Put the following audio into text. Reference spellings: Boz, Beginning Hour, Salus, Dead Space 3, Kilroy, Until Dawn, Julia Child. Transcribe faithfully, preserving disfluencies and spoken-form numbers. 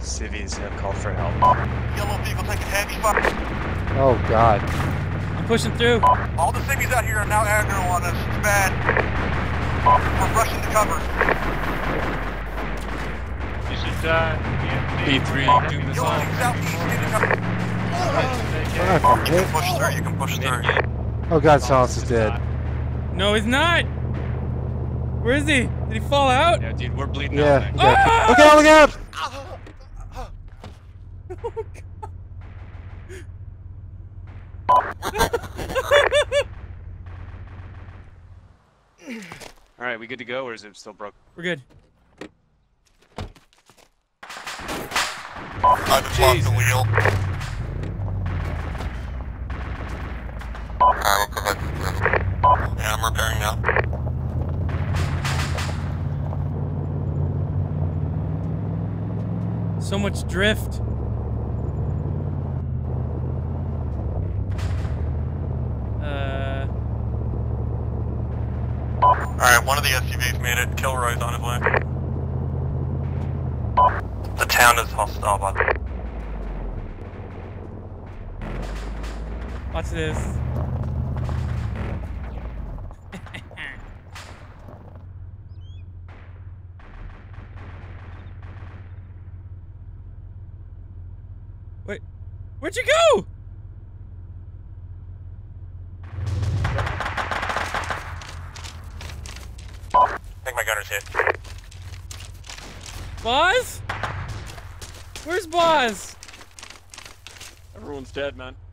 Civies have called for help. Yellow vehicle taking heavy fire. Oh God. I'm pushing through. All the civies out here are now aggro on us. It's bad. We're rushing to cover. You should die. B three doing this all. Oh, you can push through. You can push through. Oh God, Salus is dead. No, he's not. Where is he? Did he fall out? Yeah, dude, we're bleeding yeah, out. Yeah. Oh! Look out! Look out! Oh, God. All right, we good to go, or is it still broke? We're good. I just locked the wheel. All right, we'll come back to this. Yeah, I'm repairing now. So much drift. Uh. All right, one of the S U Vs made it. Kilroy's on his way. The town is hostile, bud. Watch this. Wait, where'd you go? I think my gunner's hit. Boz? Where's Boz? Everyone's dead, man.